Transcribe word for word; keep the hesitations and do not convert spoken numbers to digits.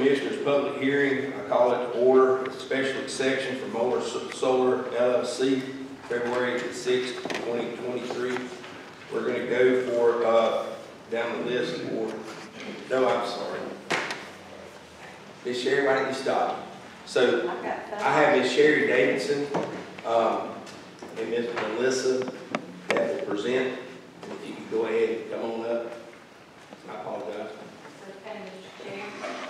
Commissioners' public hearing. I call it to order. It's a special exception for Morven Solar L L C, February the sixth, twenty twenty-three. We're going to go for, uh, down the list for, no, I'm sorry. Miss Sherry, why don't you stop? So I have Miss Sherry Davidson um, and Miss Melissa that will present. If you could go ahead and come on up. I apologize. Okay, Mister Chair.